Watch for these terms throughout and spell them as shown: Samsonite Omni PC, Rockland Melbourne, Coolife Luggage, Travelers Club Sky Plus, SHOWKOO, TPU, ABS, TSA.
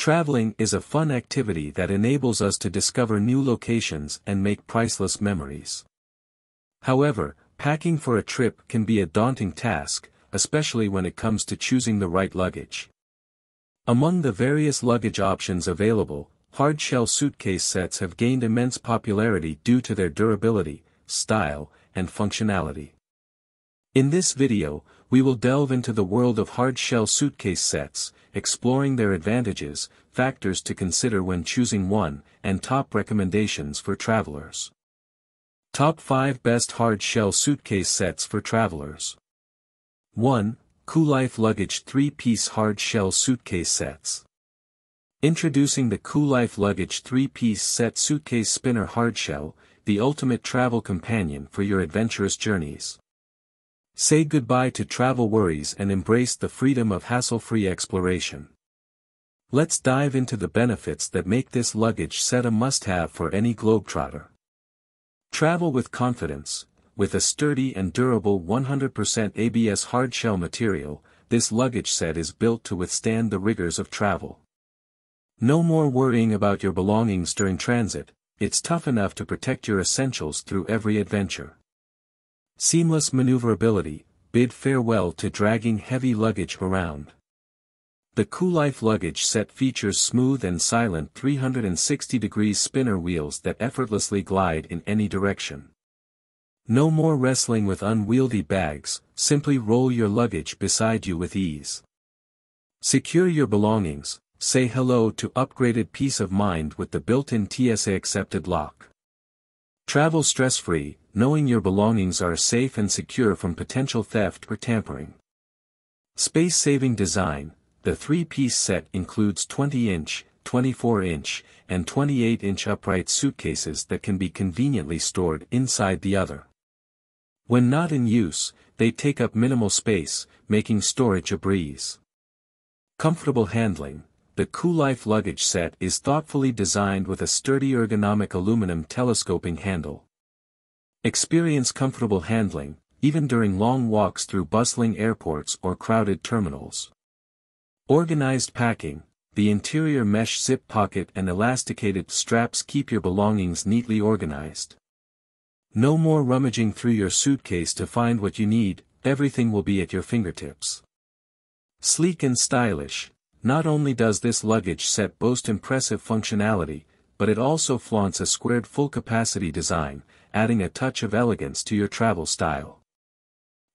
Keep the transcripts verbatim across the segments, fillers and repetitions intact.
Traveling is a fun activity that enables us to discover new locations and make priceless memories. However, packing for a trip can be a daunting task, especially when it comes to choosing the right luggage. Among the various luggage options available, hardshell suitcase sets have gained immense popularity due to their durability, style, and functionality. In this video, we will delve into the world of hardshell suitcase sets, exploring their advantages, factors to consider when choosing one, and top recommendations for travelers. Top five Best Hardshell Suitcase Sets for Travelers. one. Coolife Luggage three-Piece Hardshell Suitcase Sets. Introducing the Coolife Luggage three-Piece Set Suitcase Spinner Hardshell, the ultimate travel companion for your adventurous journeys. Say goodbye to travel worries and embrace the freedom of hassle-free exploration. Let's dive into the benefits that make this luggage set a must-have for any globetrotter. Travel with confidence. With a sturdy and durable one hundred percent A B S hardshell material, this luggage set is built to withstand the rigors of travel. No more worrying about your belongings during transit, it's tough enough to protect your essentials through every adventure. Seamless maneuverability. Bid farewell to dragging heavy luggage around. The Coolife luggage set features smooth and silent three hundred sixty degree spinner wheels that effortlessly glide in any direction. No more wrestling with unwieldy bags, simply roll your luggage beside you with ease. Secure your belongings. Say hello to upgraded peace of mind with the built-in T S A-accepted lock. Travel stress-free, knowing your belongings are safe and secure from potential theft or tampering. Space-saving design. The three-piece set includes twenty inch, twenty-four inch, and twenty-eight inch upright suitcases that can be conveniently stored inside the other. When not in use, they take up minimal space, making storage a breeze. Comfortable handling. The Coolife luggage set is thoughtfully designed with a sturdy ergonomic aluminum telescoping handle. Experience comfortable handling, even during long walks through bustling airports or crowded terminals. Organized packing. The interior mesh zip pocket and elasticated straps keep your belongings neatly organized. No more rummaging through your suitcase to find what you need, everything will be at your fingertips. Sleek and stylish. Not only does this luggage set boast impressive functionality, but it also flaunts a squared full-capacity design, adding a touch of elegance to your travel style.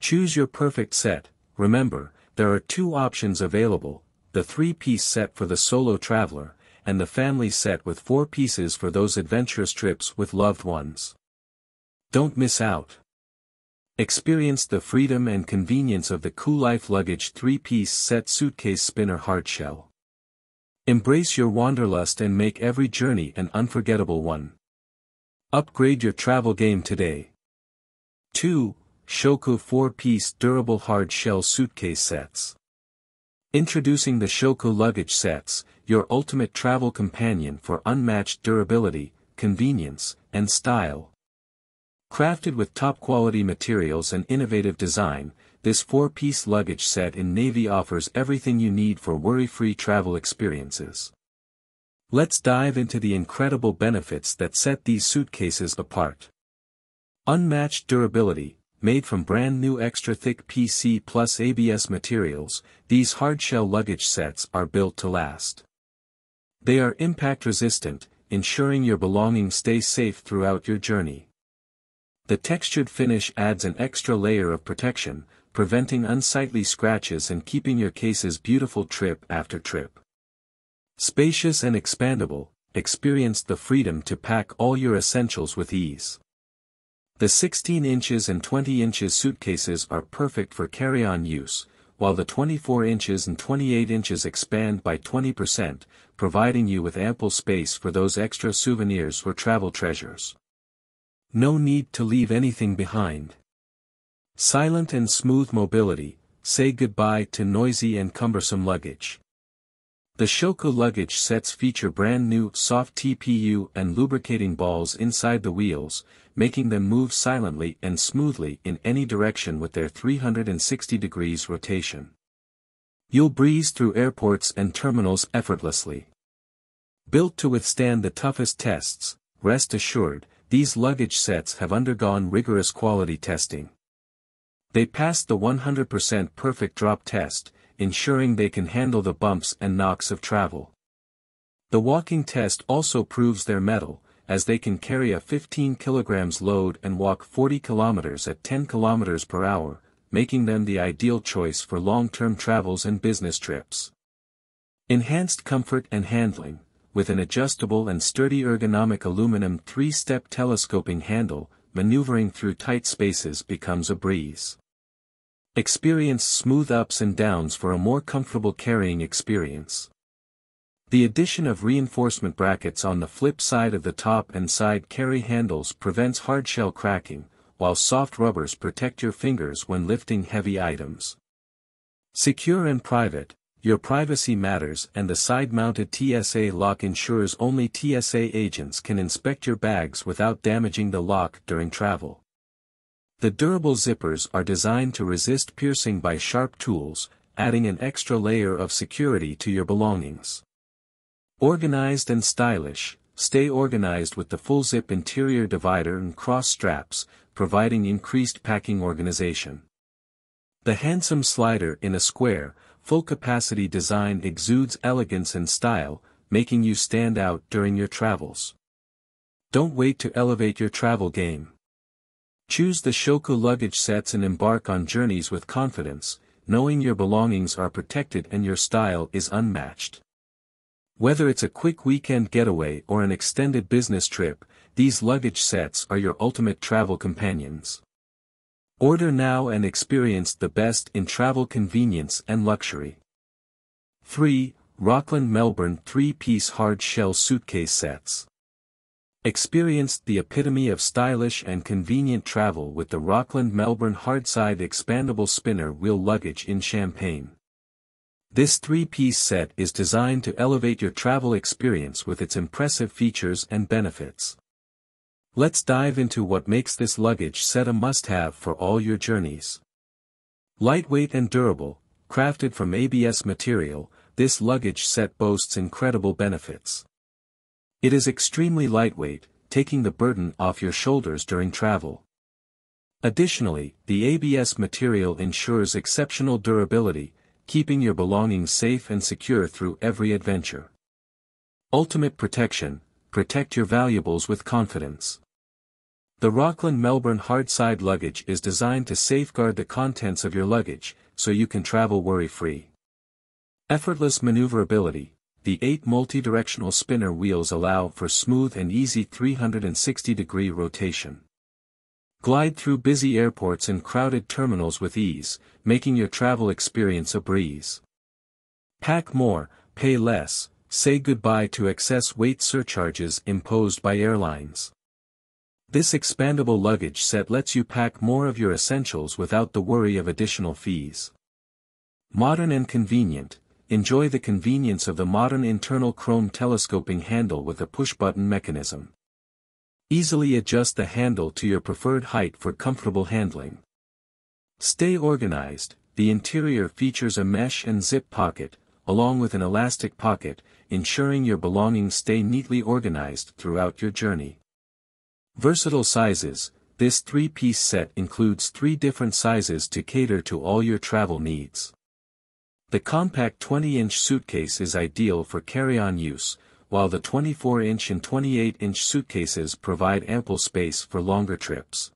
Choose your perfect set. Remember, there are two options available, the three-piece set for the solo traveler, and the family set with four pieces for those adventurous trips with loved ones. Don't miss out. Experience the freedom and convenience of the Coolife Luggage three-piece set suitcase spinner hardshell. Embrace your wanderlust and make every journey an unforgettable one. Upgrade your travel game today. two. SHOWKOO four-piece durable hardshell suitcase sets. Introducing the SHOWKOO luggage sets, your ultimate travel companion for unmatched durability, convenience, and style. Crafted with top-quality materials and innovative design, this four-piece luggage set in navy offers everything you need for worry-free travel experiences. Let's dive into the incredible benefits that set these suitcases apart. Unmatched durability. Made from brand-new extra-thick P C plus A B S materials, these hardshell luggage sets are built to last. They are impact-resistant, ensuring your belongings stay safe throughout your journey. The textured finish adds an extra layer of protection, preventing unsightly scratches and keeping your cases beautiful trip after trip. Spacious and expandable, experience the freedom to pack all your essentials with ease. The sixteen inches and twenty inches suitcases are perfect for carry-on use, while the twenty-four inches and twenty-eight inches expand by twenty percent, providing you with ample space for those extra souvenirs or travel treasures. No need to leave anything behind. Silent and smooth mobility. Say goodbye to noisy and cumbersome luggage. The SHOWKOO luggage sets feature brand new soft T P U and lubricating balls inside the wheels, making them move silently and smoothly in any direction with their three hundred sixty degrees rotation. You'll breeze through airports and terminals effortlessly. Built to withstand the toughest tests, rest assured, these luggage sets have undergone rigorous quality testing. They passed the one hundred percent perfect drop test, ensuring they can handle the bumps and knocks of travel. The walking test also proves their mettle, as they can carry a fifteen kilograms load and walk forty kilometers at ten kilometers per hour, making them the ideal choice for long-term travels and business trips. Enhanced comfort and handling, with an adjustable and sturdy ergonomic aluminum three-step telescoping handle, maneuvering through tight spaces becomes a breeze. Experience smooth ups and downs for a more comfortable carrying experience. The addition of reinforcement brackets on the flip side of the top and side carry handles prevents hardshell cracking, while soft rubbers protect your fingers when lifting heavy items. Secure and private, your privacy matters, and the side-mounted T S A lock ensures only T S A agents can inspect your bags without damaging the lock during travel. The durable zippers are designed to resist piercing by sharp tools, adding an extra layer of security to your belongings. Organized and stylish, stay organized with the full-zip interior divider and cross straps, providing increased packing organization. The handsome slider in a square, full-capacity design exudes elegance and style, making you stand out during your travels. Don't wait to elevate your travel game. Choose the SHOWKOO luggage sets and embark on journeys with confidence, knowing your belongings are protected and your style is unmatched. Whether it's a quick weekend getaway or an extended business trip, these luggage sets are your ultimate travel companions. Order now and experience the best in travel convenience and luxury. three. Rockland Melbourne three-piece hard shell suitcase sets. Experience the epitome of stylish and convenient travel with the Rockland Melbourne hardside expandable spinner wheel luggage in Champagne. This three-piece set is designed to elevate your travel experience with its impressive features and benefits. Let's dive into what makes this luggage set a must-have for all your journeys. Lightweight and durable, crafted from A B S material, this luggage set boasts incredible benefits. It is extremely lightweight, taking the burden off your shoulders during travel. Additionally, the A B S material ensures exceptional durability, keeping your belongings safe and secure through every adventure. Ultimate protection, protect your valuables with confidence. The Rockland Melbourne hardside luggage is designed to safeguard the contents of your luggage, so you can travel worry-free. Effortless maneuverability, the eight multi-directional spinner wheels allow for smooth and easy three hundred sixty degree rotation. Glide through busy airports and crowded terminals with ease, making your travel experience a breeze. Pack more, pay less, say goodbye to excess weight surcharges imposed by airlines. This expandable luggage set lets you pack more of your essentials without the worry of additional fees. Modern and convenient, enjoy the convenience of the modern internal chrome telescoping handle with a push-button mechanism. Easily adjust the handle to your preferred height for comfortable handling. Stay organized, the interior features a mesh and zip pocket, along with an elastic pocket, ensuring your belongings stay neatly organized throughout your journey. Versatile sizes, this three-piece set includes three different sizes to cater to all your travel needs. The compact twenty inch suitcase is ideal for carry-on use, while the twenty-four inch and twenty-eight inch suitcases provide ample space for longer trips.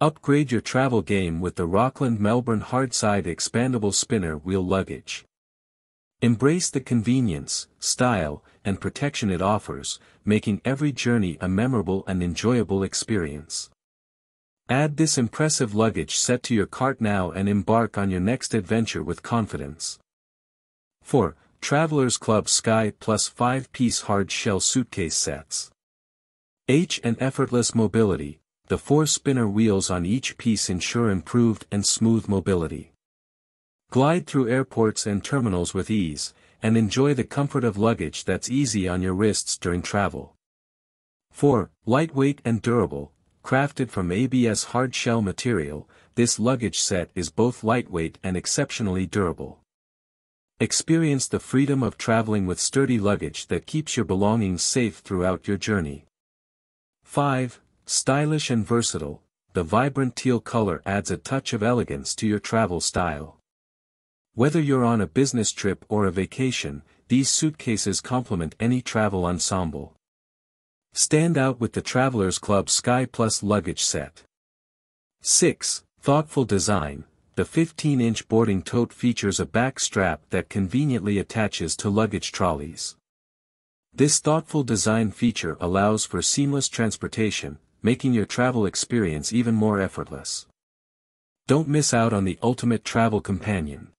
Upgrade your travel game with the Rockland Melbourne hardside expandable spinner wheel luggage. Embrace the convenience, style, and protection it offers, making every journey a memorable and enjoyable experience. Add this impressive luggage set to your cart now and embark on your next adventure with confidence. four. Travelers Club Sky Plus five-piece hard shell suitcase sets. H and effortless mobility, the four spinner wheels on each piece ensure improved and smooth mobility. Glide through airports and terminals with ease, and enjoy the comfort of luggage that's easy on your wrists during travel. four. Lightweight and durable, crafted from A B S hardshell material, this luggage set is both lightweight and exceptionally durable. Experience the freedom of traveling with sturdy luggage that keeps your belongings safe throughout your journey. five. Stylish and versatile, the vibrant teal color adds a touch of elegance to your travel style. Whether you're on a business trip or a vacation, these suitcases complement any travel ensemble. Stand out with the Travelers Club Sky Plus luggage set. six. Thoughtful design. The fifteen inch boarding tote features a back strap that conveniently attaches to luggage trolleys. This thoughtful design feature allows for seamless transportation, making your travel experience even more effortless. Don't miss out on the ultimate travel companion.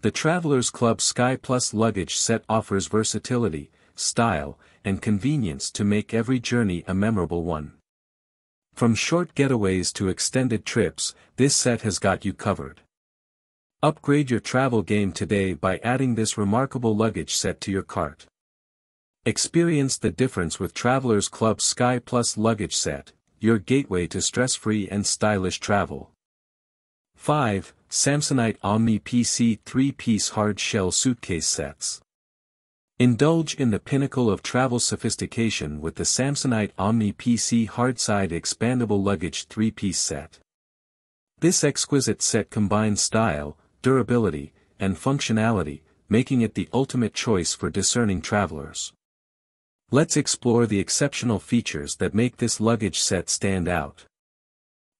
The Travelers Club Sky Plus luggage set offers versatility, style, and convenience to make every journey a memorable one. From short getaways to extended trips, this set has got you covered. Upgrade your travel game today by adding this remarkable luggage set to your cart. Experience the difference with Travelers Club Sky Plus luggage set, your gateway to stress-free and stylish travel. five. Samsonite Omni P C three piece hard-shell suitcase sets. Indulge in the pinnacle of travel sophistication with the Samsonite Omni P C Hardside Expandable Luggage three piece set. This exquisite set combines style, durability, and functionality, making it the ultimate choice for discerning travelers. Let's explore the exceptional features that make this luggage set stand out.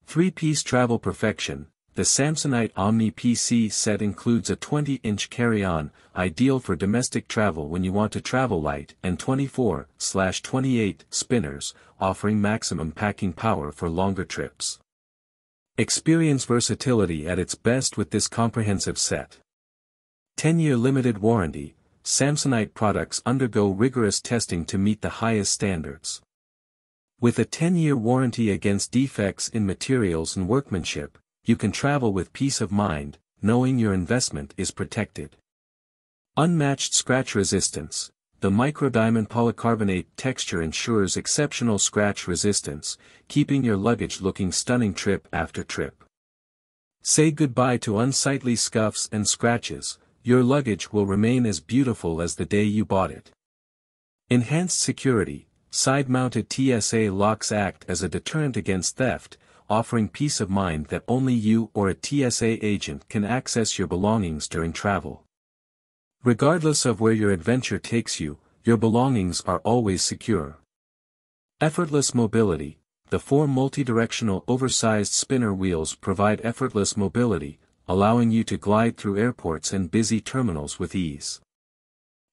three piece travel perfection. The Samsonite Omni P C set includes a twenty inch carry-on, ideal for domestic travel when you want to travel light, and twenty-four twenty-eight spinners, offering maximum packing power for longer trips. Experience versatility at its best with this comprehensive set. ten year limited warranty. Samsonite products undergo rigorous testing to meet the highest standards. With a ten year warranty against defects in materials and workmanship, you can travel with peace of mind, knowing your investment is protected. Unmatched scratch resistance. The microdiamond polycarbonate texture ensures exceptional scratch resistance, keeping your luggage looking stunning trip after trip. Say goodbye to unsightly scuffs and scratches. Your luggage will remain as beautiful as the day you bought it. Enhanced security. Side-mounted T S A locks act as a deterrent against theft, offering peace of mind that only you or a T S A agent can access your belongings during travel. Regardless of where your adventure takes you, your belongings are always secure. Effortless mobility. The four multidirectional oversized spinner wheels provide effortless mobility, allowing you to glide through airports and busy terminals with ease.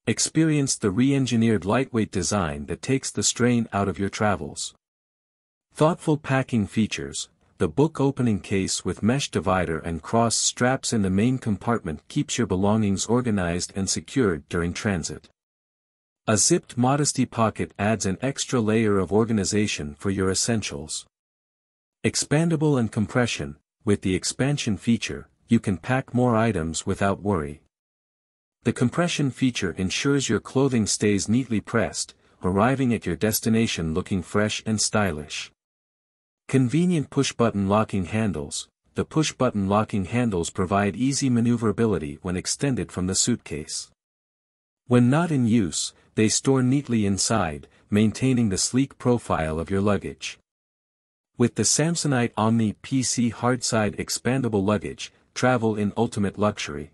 Experience the re-engineered lightweight design that takes the strain out of your travels. Thoughtful packing features. The book opening case with mesh divider and cross straps in the main compartment keeps your belongings organized and secured during transit. A zipped modesty pocket adds an extra layer of organization for your essentials. Expandable and compression. With the expansion feature, you can pack more items without worry. The compression feature ensures your clothing stays neatly pressed, arriving at your destination looking fresh and stylish. Convenient push-button locking handles. The push-button locking handles provide easy maneuverability when extended from the suitcase. When not in use, they store neatly inside, maintaining the sleek profile of your luggage. With the Samsonite Omni P C Hardside Expandable Luggage, travel in ultimate luxury.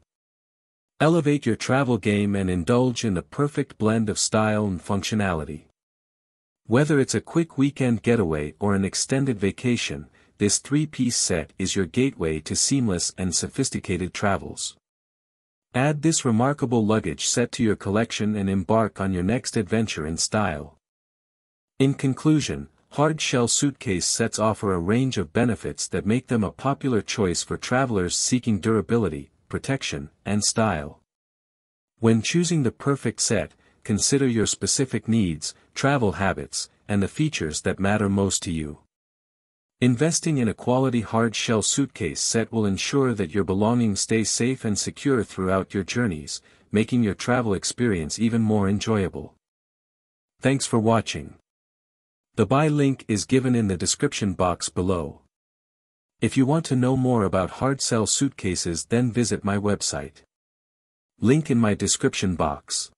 Elevate your travel game and indulge in the perfect blend of style and functionality. Whether it's a quick weekend getaway or an extended vacation, this three piece set is your gateway to seamless and sophisticated travels. Add this remarkable luggage set to your collection and embark on your next adventure in style. In conclusion, hard-shell suitcase sets offer a range of benefits that make them a popular choice for travelers seeking durability, protection, and style. When choosing the perfect set, consider your specific needs, travel habits, and the features that matter most to you. Investing in a quality hard-shell suitcase set will ensure that your belongings stay safe and secure throughout your journeys, making your travel experience even more enjoyable. Thanks for watching. The buy link is given in the description box below. If you want to know more about hard-shell suitcases, then visit my website. Link in my description box.